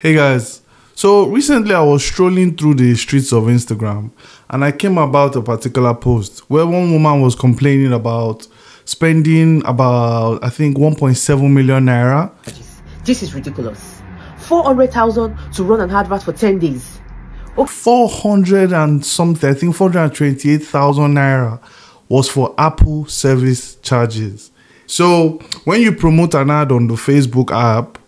Hey guys, so recently I was strolling through the streets of Instagram and I came about a particular post where one woman was complaining about spending about I think 1.7 million naira. This is ridiculous. 400,000 to run an advert for 10 days. Okay. 400 and something, I think 428,000 naira was for Apple service charges. So when you promote an ad on the Facebook app,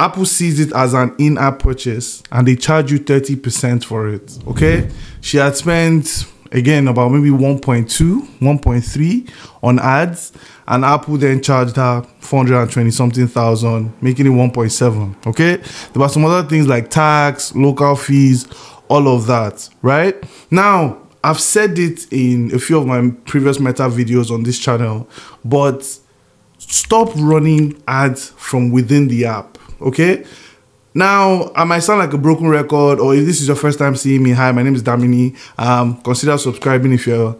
Apple sees it as an in-app purchase and they charge you 30% for it, okay? She had spent, again, about maybe 1.2, 1.3 on ads, and Apple then charged her 420-something thousand, making it 1.7, okay? There were some other things like tax, local fees, all of that, right? Now, I've said it in a few of my previous Meta videos on this channel, but stop running ads from within the app. Okay, now I might sound like a broken record, or if this is your first time seeing me, hi, my name is Damini. Consider subscribing if you're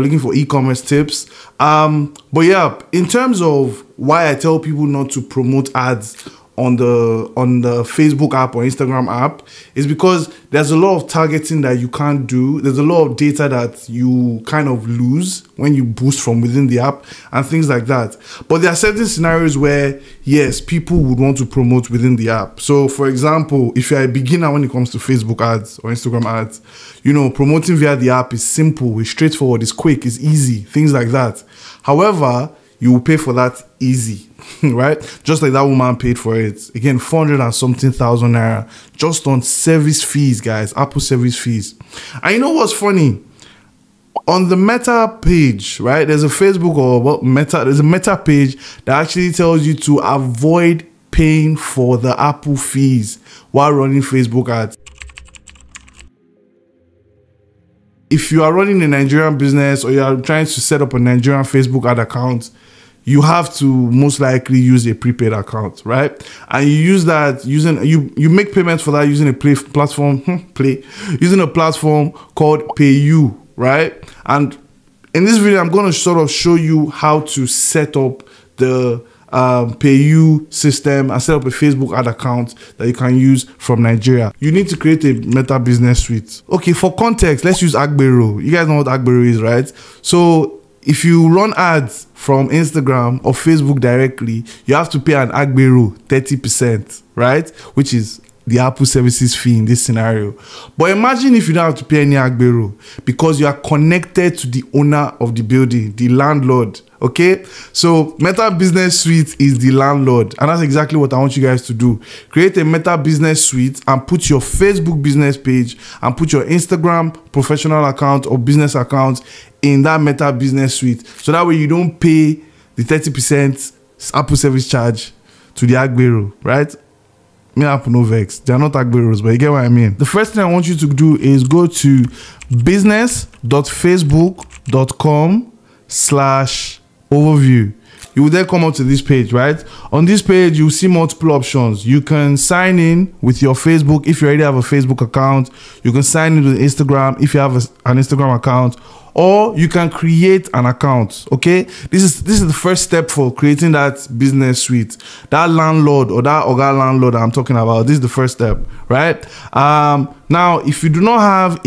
looking for e-commerce tips. But yeah, in terms of why I tell people not to promote ads on the Facebook app or Instagram app, is because there's a lot of targeting that you can't do. There's a lot of data that you kind of lose when you boost from within the app and things like that. But there are certain scenarios where, yes, people would want to promote within the app. So for example, if you're a beginner when it comes to Facebook ads or Instagram ads, you know, promoting via the app is simple, it's straightforward, it's quick, it's easy, things like that. However, you will pay for that easy, right? Just like that woman paid for it. Again, 400-something thousand naira just on service fees, guys, Apple service fees. And you know what's funny? On the Meta page, right, there's a Facebook or what Meta, there's a Meta page that actually tells you to avoid paying for the Apple fees while running Facebook ads. If you are running a Nigerian business or you are trying to set up a Nigerian Facebook ad account, you have to most likely use a prepaid account, right? And you use that using, you make payments for that using a platform called PayU, right? And in this video, I'm going to sort of show you how to set up the PayU system and set up a Facebook ad account that you can use from Nigeria. You need to create a Meta business suite. Okay, for context, let's use Agbero. You guys know what Agbero is, right? So if you run ads from Instagram or Facebook directly, you have to pay an Agbero 30%, right? Which is the Apple services fee in this scenario. But imagine if you don't have to pay any Agbero because you are connected to the owner of the building, the landlord. Okay, so Meta Business Suite is the landlord, and that's exactly what I want you guys to do. Create a Meta Business Suite and put your Facebook business page and put your Instagram professional account or business account in that Meta Business Suite, so that way you don't pay the 30% Apple service charge to the Agbero, right? Me Apple no vex, they are not Agberos, but you get what I mean. The first thing I want you to do is go to business.facebook.com/overview. You will then come up to this page, right? On this page, you'll see multiple options. You can sign in with your Facebook if you already have a Facebook account. You can sign in with Instagram if you have an Instagram account, or you can create an account, okay? This is the first step for creating that business suite, that landlord or that Oga landlord I'm talking about. This is the first step, right? Now, if you do not have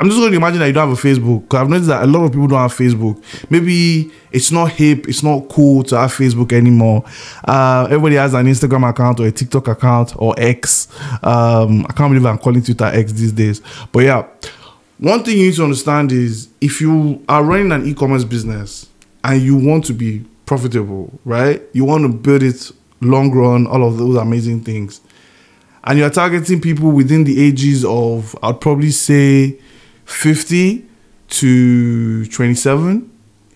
I'm just going to imagine that you don't have a Facebook, because I've noticed that a lot of people don't have Facebook. Maybe it's not hip, it's not cool to have Facebook anymore. Everybody has an Instagram account or a TikTok account or X. I can't believe I'm calling Twitter X these days. But yeah, one thing you need to understand is if you are running an e-commerce business and you want to be profitable, right? You want to build it long run, all of those amazing things. And you're targeting people within the ages of, I'd probably say, 50 to 27,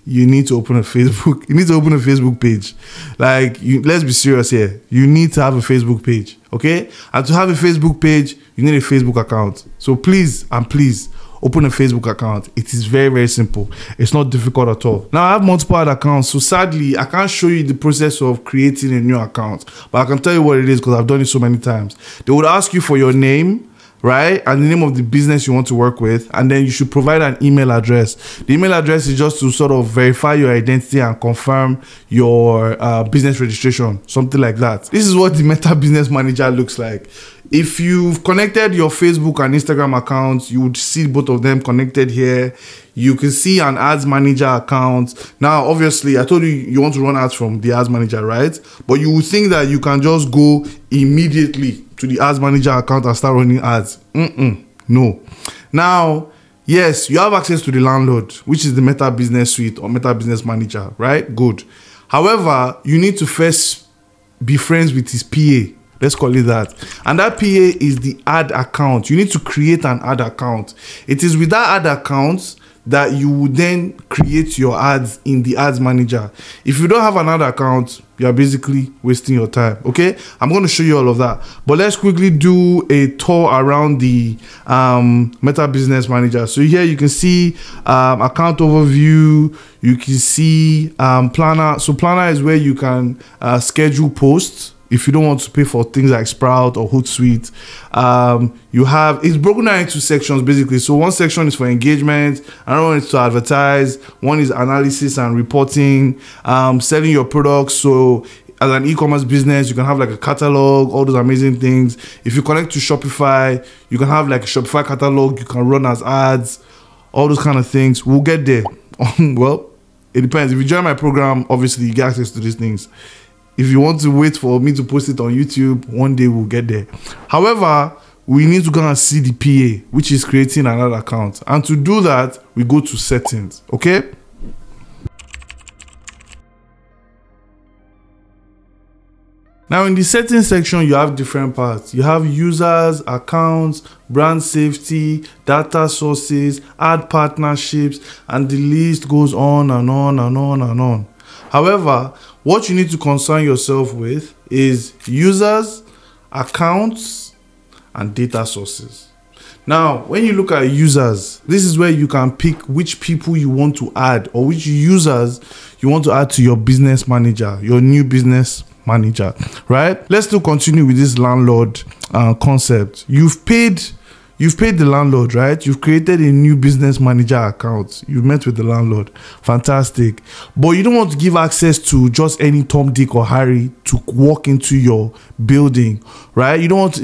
you need to open a Facebook. You need to open a Facebook page. Like, let's be serious here. You need to have a Facebook page, okay? And to have a Facebook page, you need a Facebook account. So please and please open a Facebook account. It is very, very simple. It's not difficult at all. Now, I have multiple ad accounts, so sadly, I can't show you the process of creating a new account, but I can tell you what it is because I've done it so many times. They would ask you for your name right, and the name of the business you want to work with, and then you should provide an email address. The email address is just to sort of verify your identity and confirm your business registration, something like that. This is what the Meta Business Manager looks like. If you've connected your Facebook and Instagram accounts, you would see both of them connected here. You can see an ads manager account. Now, obviously, I told you you want to run ads from the ads manager, right? But you would think that you can just go immediately to the ads manager account and start running ads. No. Now, yes, you have access to the landlord, which is the Meta Business Suite or Meta Business Manager, right? Good. However, you need to first be friends with his PA. Let's call it that. And that PA is the ad account. You need to create an ad account. It is with that ad account that you would then create your ads in the ads manager. If you don't have an ad account, you're basically wasting your time, okay? I'm going to show you all of that. But let's quickly do a tour around the Meta Business Manager. So here you can see account overview. You can see planner. So planner is where you can schedule posts. If you don't want to pay for things like Sprout or Hootsuite, you have, it's broken down into sections basically. So one section is for engagement, another one is to advertise, one is analysis and reporting, selling your products. So as an e-commerce business, you can have like a catalog, all those amazing things. If you connect to Shopify, you can have like a Shopify catalog, you can run as ads, all those kind of things. We'll get there. Well, it depends. If you join my program, obviously you get access to these things. If you want to wait for me to post it on YouTube, one day we'll get there. However, we need to go and see the PA, which is creating another account. And to do that, we go to settings, okay? Now in the settings section, you have different parts. You have users, accounts, brand safety, data sources, ad partnerships, and the list goes on and on and on and on. However, what you need to concern yourself with is users, accounts, and data sources. Now, when you look at users, this is where you can pick which people you want to add or which users you want to add to your business manager, your new business manager, right? Let's still continue with this landlord concept. You've paid the landlord, right? You've created a new business manager account. You've met with the landlord. Fantastic. But you don't want to give access to just any Tom, Dick, or Harry to walk into your building, right? You don't want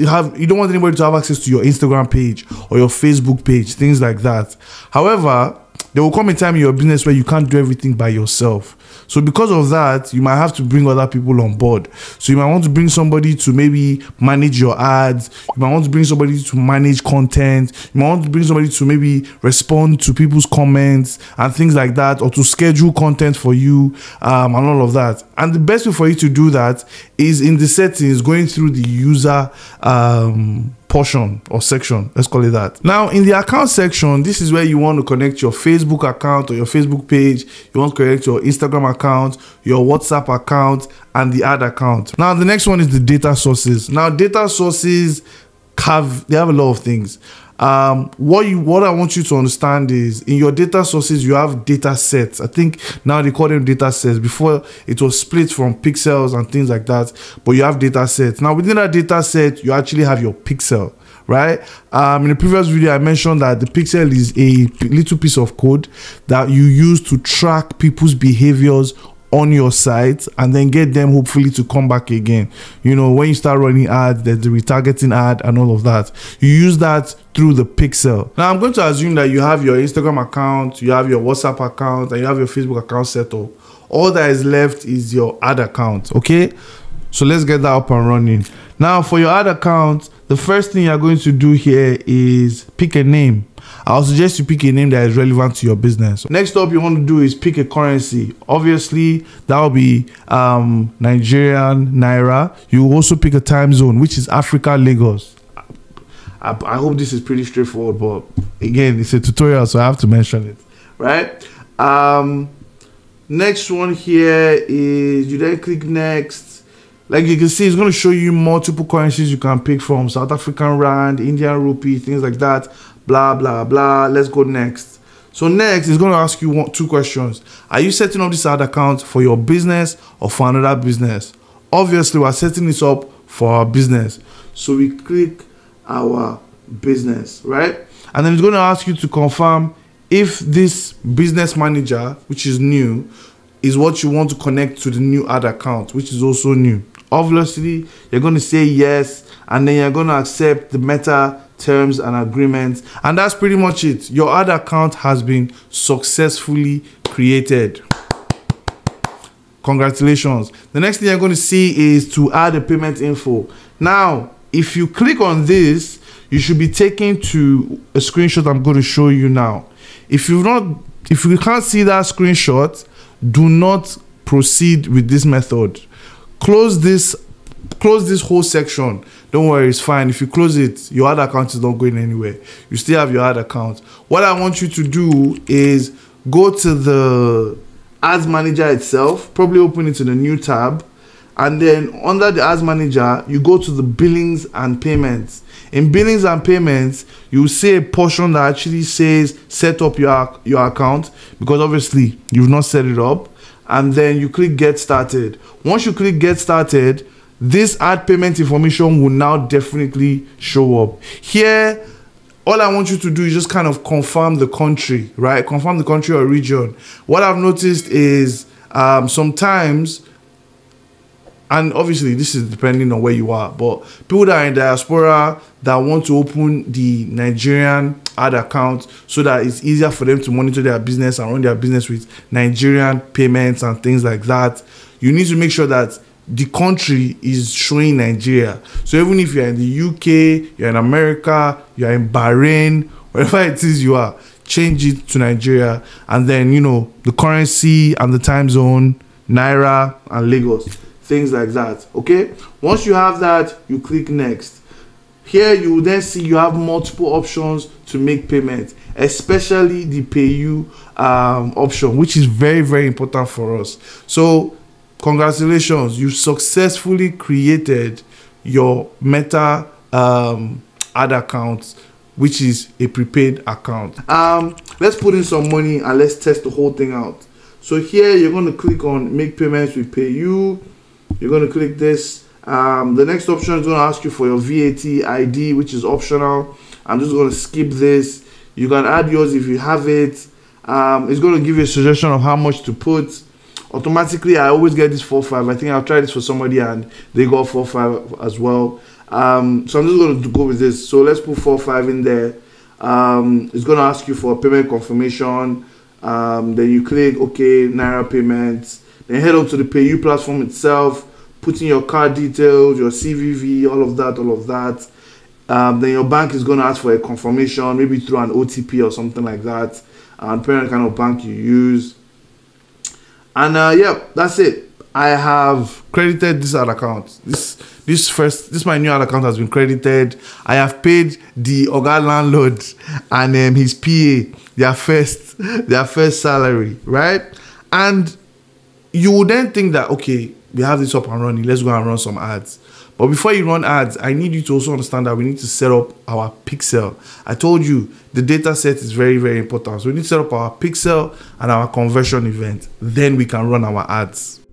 anybody to have access to your Instagram page or your Facebook page, things like that. However, there will come a time in your business where you can't do everything by yourself. So because of that, you might have to bring other people on board. So you might want to bring somebody to maybe manage your ads. You might want to bring somebody to manage content. You might want to bring somebody to maybe respond to people's comments and things like that, or to schedule content for you and all of that. And the best way for you to do that is in the settings, going through the user portion or section, let's call it that. Now in the account section, this is where you want to connect your Facebook account or your Facebook page. You want to connect your Instagram account, your WhatsApp account, and the ad account. Now the next one is the data sources. Now data sources have a lot of things. What I want you to understand is in your data sources, you have data sets. I think now they call them data sets. Before it was split from pixels and things like that, but you have data sets. Now within that data set, you actually have your pixel, right? In the previous video, I mentioned that the pixel is a little piece of code that you use to track people's behaviors on your site and then get them hopefully to come back again. You know, when you start running ads, there's the retargeting ad and all of that. You use that through the pixel. Now I'm going to assume that you have your Instagram account, you have your WhatsApp account, and you have your Facebook account set up. All that is left is your ad account, okay? So let's get that up and running. Now for your ad account, the first thing you're going to do here is pick a name. I'll suggest you pick a name that is relevant to your business. Next up, you want to do is pick a currency. Obviously, that will be Nigerian Naira. You also pick a time zone, which is Africa, Lagos. I hope this is pretty straightforward, but again, it's a tutorial, so I have to mention it, right? Next one here is you then click next. Like you can see, it's going to show you multiple currencies you can pick from. South African Rand, Indian Rupee, things like that. Blah, blah, blah. Let's go next. So next, it's going to ask you two questions. Are you setting up this ad account for your business or for another business? Obviously, we're setting this up for our business. So we click our business, right? And then it's going to ask you to confirm if this business manager, which is new, is what you want to connect to the new ad account, which is also new. Obviously, you're going to say yes, and then you're going to accept the meta terms and agreements, and that's pretty much it. Your ad account has been successfully created. Congratulations. The next thing you're going to see is to add a payment info. Now, if you click on this, you should be taken to a screenshot I'm going to show you now. If you can't see that screenshot, do not proceed with this method. Close this whole section. Don't worry, it's fine. If you close it, your ad account is not going anywhere. You still have your ad account. What I want you to do is go to the ads manager itself, probably open it in a new tab, and then under the ads manager, you go to the billings and payments. In billings and payments, you see a portion that actually says set up your account, because obviously you've not set it up, and then you click get started. Once you click get started, this ad payment information will now definitely show up. Here, all I want you to do is just kind of confirm the country, right? Confirm the country or region. What I've noticed is sometimes, and obviously this is depending on where you are, but people that are in diaspora that want to open the Nigerian ad account so that it's easier for them to monitor their business and run their business with Nigerian payments and things like that, you need to make sure that the country is showing Nigeria. So even if you're in the UK, you're in America, you're in Bahrain, wherever it is you are, change it to Nigeria. And then, you know, the currency and the time zone, Naira and Lagos, things like that, okay? Once you have that, you click next. Here you will then see you have multiple options to make payments, especially the pay you option, which is very, very important for us. So congratulations, you've successfully created your Meta ad account, which is a prepaid account. Let's put in some money and let's test the whole thing out. So here you're going to click on make payments with PayU. You're going to click this. The next option is going to ask you for your VAT ID, which is optional. I'm just going to skip this. You can add yours if you have it. It's going to give you a suggestion of how much to put. Automatically, I always get this 4-5. I think I've tried this for somebody and they got 4-5 as well. So I'm just going to go with this. So let's put 4-5 in there. It's going to ask you for a payment confirmation. Then you click OK, Naira payments. Then head up to the PayU platform itself. Put in your card details, your CVV, all of that. Then your bank is going to ask for a confirmation, maybe through an OTP or something like that, and depending on kind of bank you use. And yeah, that's it. I have credited this ad account. This my new ad account has been credited. I have paid the Oga landlord and his PA their first salary, right? And you would then think that, okay, we have this up and running, let's go and run some ads. But before you run ads, I need you to also understand that we need to set up our pixel. I told you the data set is very, very important. So we need to set up our pixel and our conversion event. Then we can run our ads.